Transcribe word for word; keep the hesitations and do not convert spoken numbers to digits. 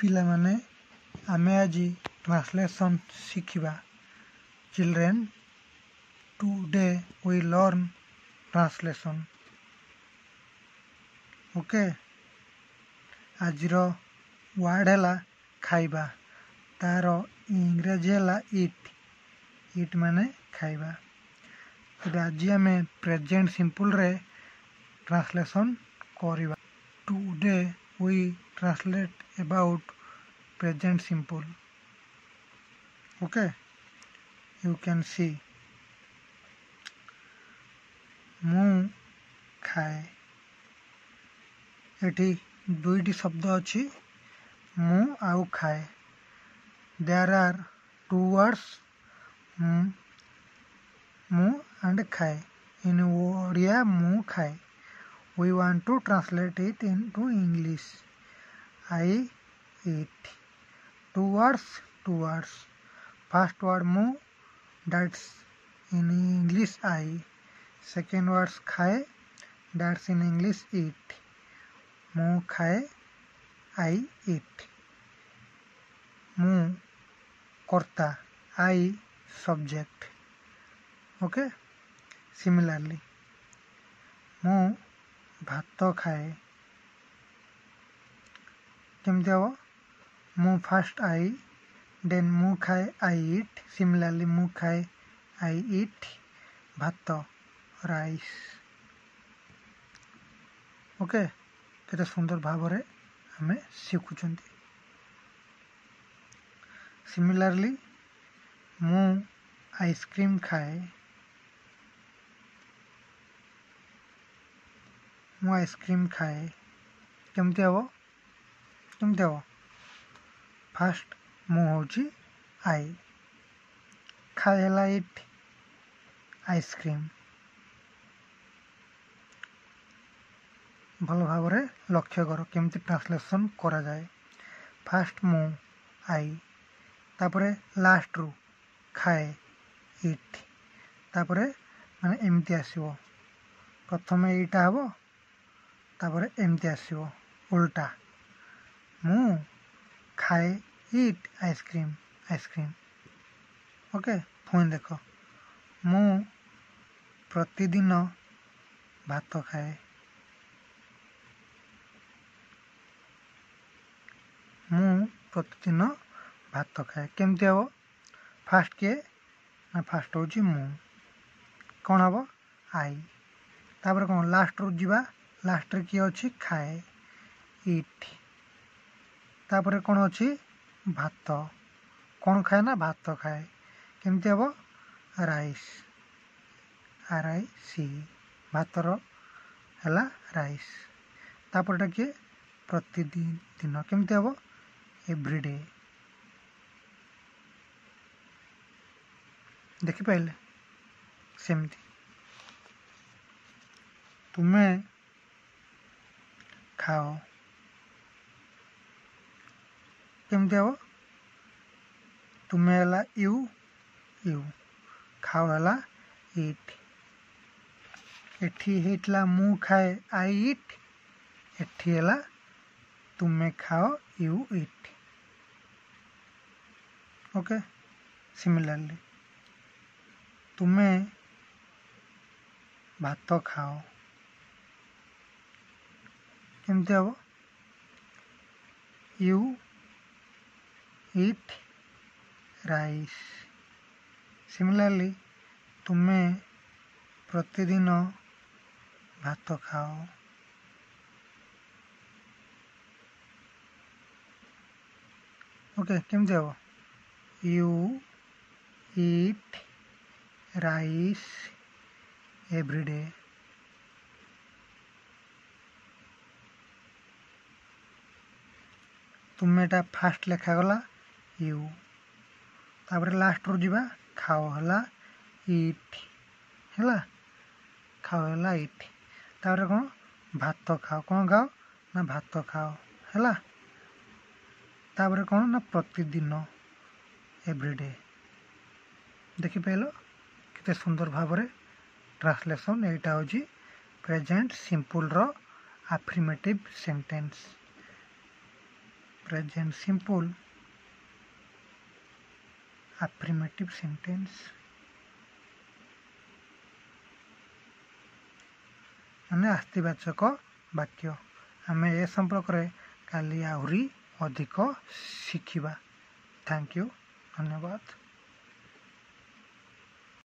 पिला माने आमे आज ट्रांसलेशन शिखिबा। Children today we learn translation. Okay आज रो वर्ड हैला खाइबा, तार इंग्रजी हैला इट। इट माने खाइबा। तो आज आम प्रेजेन्ट सिंपल रे ट्रांसलेशन करिबा। Today we translate about present simple. Okay, you can see mu खाए। एठी दुईटी शब्द अच्छी मु आउ खाए। देयर आर टू वर्ड्स मु एंड खाए। इन ओडिया मु खाए। We want to translate it into English. I eat. Two words, two words. First word mu, that's in English I. Second word खाए, that's in English eat. Mu खाए, I eat. Mu करता, I subject. Okay? Similarly, mu भात खाए। केमती हम मु fast आई, then मु खाए आई इट। सिमिलरली मु खाए आई इट। भात राइस। ओके केते सुंदर भाव रे हमें शिखुचंती। सिमिलरली मु आइसक्रीम खाए। मु आइसक्रीम खाए। केमती हम केमती हम फास्ट मु होची आई, खाए लाइट आइसक्रीम। भल भाव लक्ष्य कर केमती ट्रांसलेशन करा जाए। फास्ट मु आई, तापरे लास्ट रु खाए इट। तापरे माने एमती आसीबो, प्रथमे एटा हबो, तापरे एमती आसीबो उल्टा। मु खाए इट आइसक्रीम आइसक्रीम। ओके पुणी देख, मु प्रतिदिन भात खाए। मु प्रतिदिन भात खाए। केमती हम फास्ट किए ना, फास्ट होची मु, कौन हम आई, तापर कौन लास्ट रो जीवा, लास्ट रे किए अछि खाए इट। तापर कौन अच्छी भात, कौन खाए ना भात खाए। केमती हम राइस, आर आई सी, भातर है राइस। तापर किए प्रतिदिन दिन। केमती हम एवरीडे। देखिपारे सेमती तुम्हें खाओ। केमती हम तुम्हें है यू यू, खाओ है इट। एठी होता मु खाए आई इट, एठी है तुम्हें खाओ यू इट। ओके सिमिलरली तुम्हें भात खाओ। केमती हम यू eat rice. Similarly तुम्हें प्रतिदिन भात खाओ। ओके केमती हम you eat rice every day. तुम्हें टा फास्ट लेखागला यू, तापर लास्ट रो जीवा खाओ हला इट, है खाओ हला इट। तापर कौन भात खाओ, कौन खाओ ना भात खाओ है। तापर कौन ना प्रतिदिन एवरीडे। देखिपाल कितने सुंदर भाव रे ट्रांसलेशन। यहाँ हूँ प्रेजेंट सिंपल रो affirmative sentence. present simple, affirmative sentence, माने आस्तिवाचक वाक्य। आमे ए संपर्क रे काली आहुरी अधिक शिखिबा। थैंक यू, धन्यवाद।